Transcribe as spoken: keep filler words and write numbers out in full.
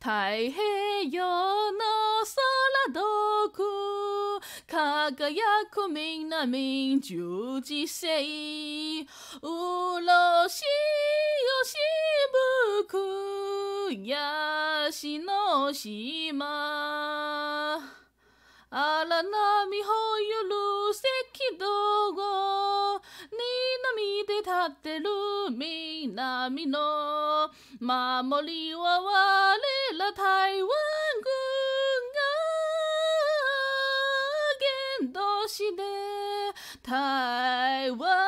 太平洋の空どこ輝く南十字星うろしよしぶくやしの島荒波ほゆる赤道を南で立ってる南の守りは我ら台湾軍が原動詞で台湾